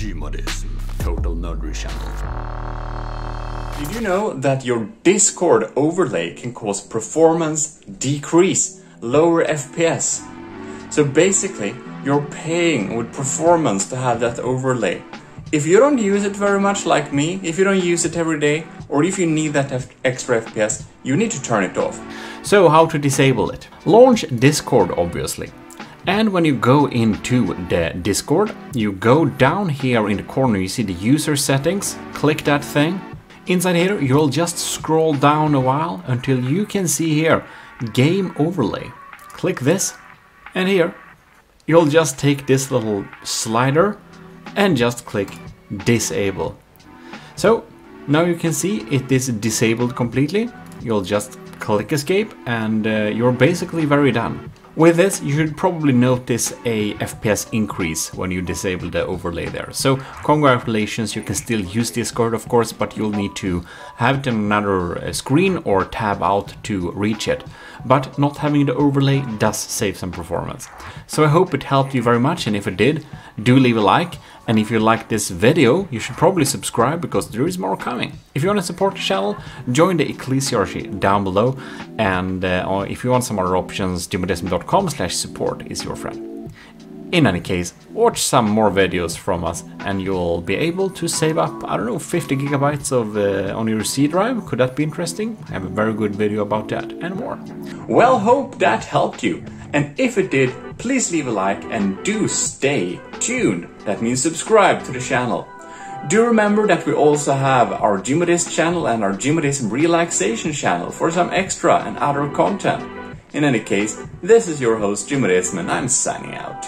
Gmodism, total nerdry channel. Did you know that your Discord overlay can cause performance decrease, lower FPS? So basically, you're paying with performance to have that overlay. If you don't use it very much like me, if you don't use it every day, or if you need that extra FPS, you need to turn it off. So how to disable it? Launch Discord, obviously. And when you go into the Discord, you go down here in the corner, you see the user settings, click that thing. Inside here, you'll just scroll down a while until you can see here, game overlay. Click this, and here, you'll just take this little slider and just click disable. So now you can see it is disabled completely. You'll just click escape and you're basically very done. With this, you should probably notice a FPS increase when you disable the overlay there. So congratulations, you can still use Discord, of course, but you'll need to have it in another screen or tab out to reach it. But not having the overlay does save some performance. So I hope it helped you very much, and if it did, do leave a like. And if you like this video, you should probably subscribe because there is more coming. If you want to support the channel, join the Ecclesiarchy down below. And if you want some other options, gmodism.com/support is your friend. In any case, watch some more videos from us and you'll be able to save up, I don't know, 50 gigabytes of on your C drive. Could that be interesting? I have a very good video about that and more. Well, hope that helped you. And if it did, please leave a like and do stay tuned. That means subscribe to the channel. Do remember that we also have our Gmodism channel and our Gmodism relaxation channel for some extra and other content. In any case, this is your host Gmodism and I'm signing out.